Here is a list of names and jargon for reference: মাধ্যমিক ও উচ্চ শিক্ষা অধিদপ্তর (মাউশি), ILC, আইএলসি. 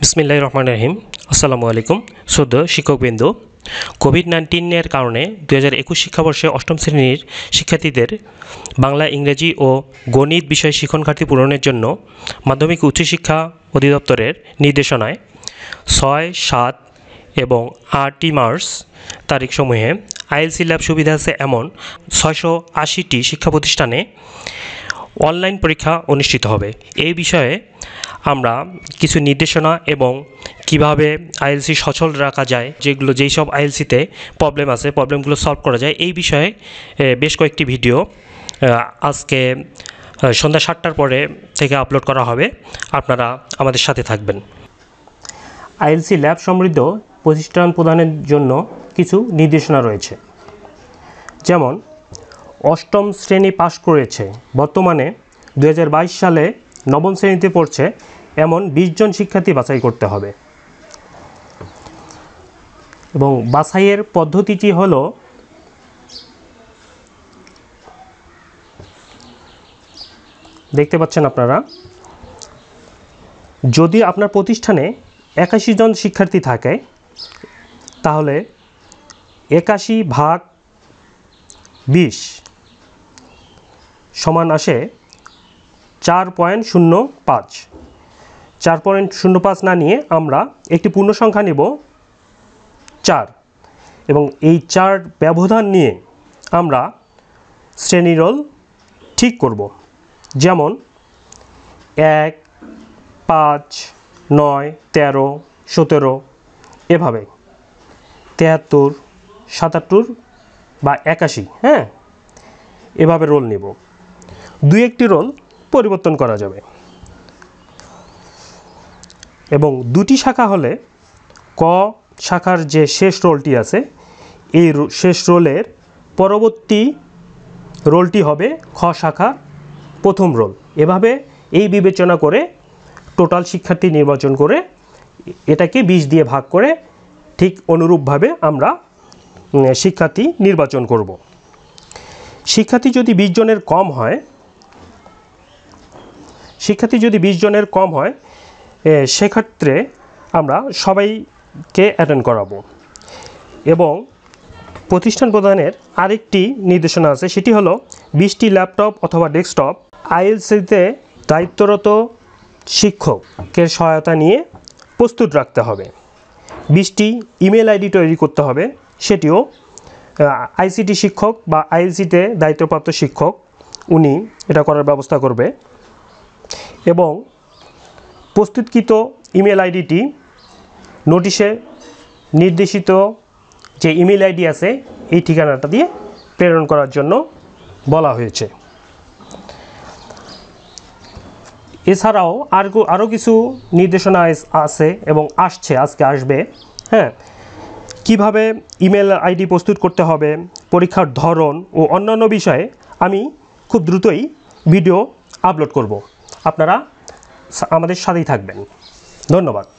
बिस्मिल्लाहिर्रहमानिर्रहीम अस्सलामुअलैकुम शुद्ध शिक्षकवृन्द कोविड-19 एर कारणे 2021 शिक्षाबर्षे अष्टम श्रेणीर शिक्षार्थीदेर बांगला इंग्रेजी और गणित विषय शिक्षणघाटी पूरणेर जन्य माध्यमिक उच्च शिक्षा अधिदप्तरेर निर्देशनाय 6 7 एवं 8 मार्च तारीख समूहे आईएलसी लैब सुविधा आछे एमन 680 टी शिक्षा प्रतिष्ठाने অনলাইন পরীক্ষা অনুষ্ঠিত হবে। এই বিষয়ে আমরা কিছু নির্দেশনা এবং কিভাবে আইএলসি সচল রাখা যায়, যেসব আইএলসিতে প্রবলেম আছে প্রবলেমগুলো সলভ করা যায় এই বিষয়ে বেশ কয়েকটি ভিডিও আজকে সন্ধ্যা 7টার পরে থেকে আপলোড করা হবে। আপনারা আমাদের সাথে থাকবেন। আইএলসি ল্যাব সমৃদ্ধ প্রতিষ্ঠান প্রদানের জন্য কিছু নির্দেশনা রয়েছে, যেমন অষ্টম শ্রেণী পাশ করেছে বর্তমানে 2022 সালে নবম শ্রেণীতে পড়ছে এমন 20 জন শিক্ষার্থী বাছাই করতে হবে, এবং বাছাইয়ের পদ্ধতিটি হলো দেখতে পাচ্ছেন আপনারা। যদি আপনার প্রতিষ্ঠানে 81 জন শিক্ষার্থী থাকে তাহলে 81 ভাগ 20 সমান আসে 4.05। 4.05 না নিয়ে আমরা একটি পূর্ণ সংখ্যা নিব 4, এবং এই 4 ব্যবধান নিয়ে আমরা শ্রেণী রোল ঠিক করব। যেমন 1 5 9 13 17 এভাবে 73 77 বা 81, হ্যাঁ এভাবে রোল নিব। দুই একটি রোল পরিবর্তন করা যাবে, এবং দুটি শাখা হলে ক শাখার যে শেষ রোলটি আছে এই শেষ রোলের পরবর্তী রোলটি হবে খ শাখার প্রথম রোল। এভাবে এই বিবেচনা করে টোটাল শিক্ষার্থী নির্বাচন করে এটাকে 20 দিয়ে ভাগ করে ঠিক অনুরূপভাবে আমরা শিক্ষার্থী নির্বাচন করব। শিক্ষার্থী যদি 20 জনের কম হয় সেক্ষেত্রে আমরা সবাইকে অ্যাটেন্ড করাবো। এবং প্রতিষ্ঠান প্রদানের আরেকটি নির্দেশনা আছে, সেটি হলো 20টি ল্যাপটপ অথবা ডেস্কটপ আইএলসিতে দায়িত্বরত শিক্ষকের সহায়তা নিয়ে প্রস্তুত রাখতে হবে। 20টি ইমেল আইডি তৈরি করতে হবে, সেটিও আইসিটি শিক্ষক বা আইএলসিতে দায়িত্বপ্রাপ্ত শিক্ষক উনি এটা করার ব্যবস্থা করবে। এবং প্রস্তুতকৃত ইমেল আইডিটি নোটিশে নির্দেশিত যে ইমেল আইডি আছে এই ঠিকানাটা দিয়ে প্রেরণ করার জন্য বলা হয়েছে। এছাড়াও আরও কিছু নির্দেশনা আছে এবং আজকে আসবে, হ্যাঁ, কিভাবে ইমেল আইডি প্রস্তুত করতে হবে, পরীক্ষার ধরন ও অন্যান্য বিষয়ে আমি খুব দ্রুতই ভিডিও আপলোড করব। আপনারা আমাদের সাথেই থাকবেন। ধন্যবাদ।